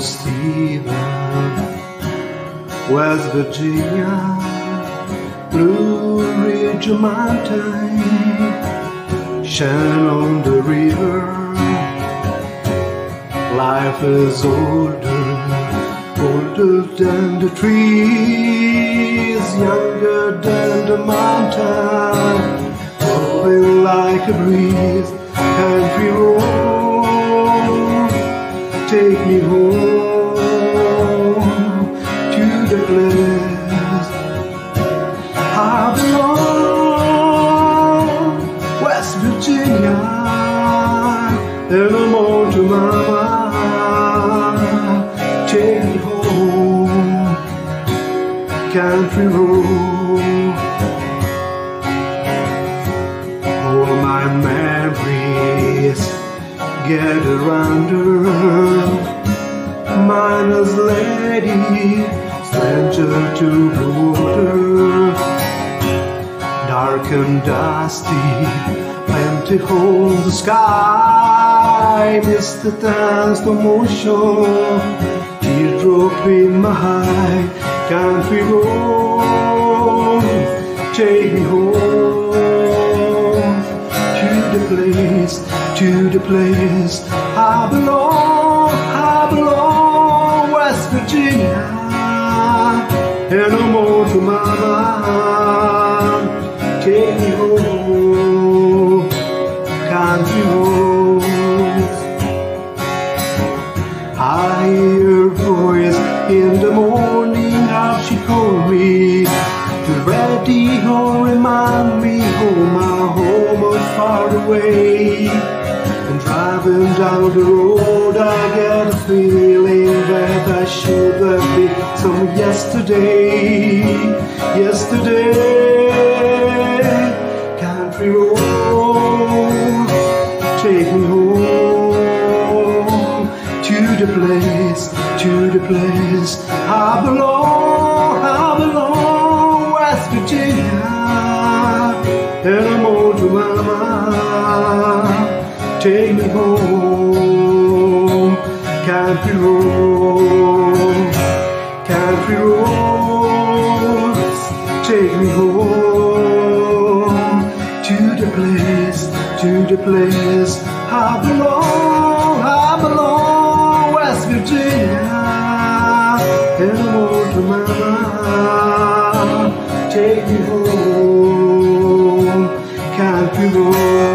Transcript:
Oh, Stephen, West Virginia, Blue Ridge Mountain, Shannon the river, life is older, older than the trees, younger than the mountain, blowing like a breeze, country roads. Take me home to the place I belong, West Virginia. Evermore to my mind, take me home, country road. All my memories get around her, miner's lady, stranger to the water, dark and dusty, empty hole in the sky, missed the dance, the motion, teardrop in my eye, can't be wrong, take me home to the place, to the place I belong, I belong, West Virginia. And no more to my mind, take me home, country roads. I hear her voice in the morning, how she called me, to radio remind me, oh my home is far away. Driving down the road, I get a feeling that I should have been some yesterday, yesterday. Country road, take me home to the place I belong, I belong, West Virginia. And I'm all to my mind. Take me home, country roads, country roads. Take me home to the place I belong, West Virginia. And more to my mind, take me home, country roads.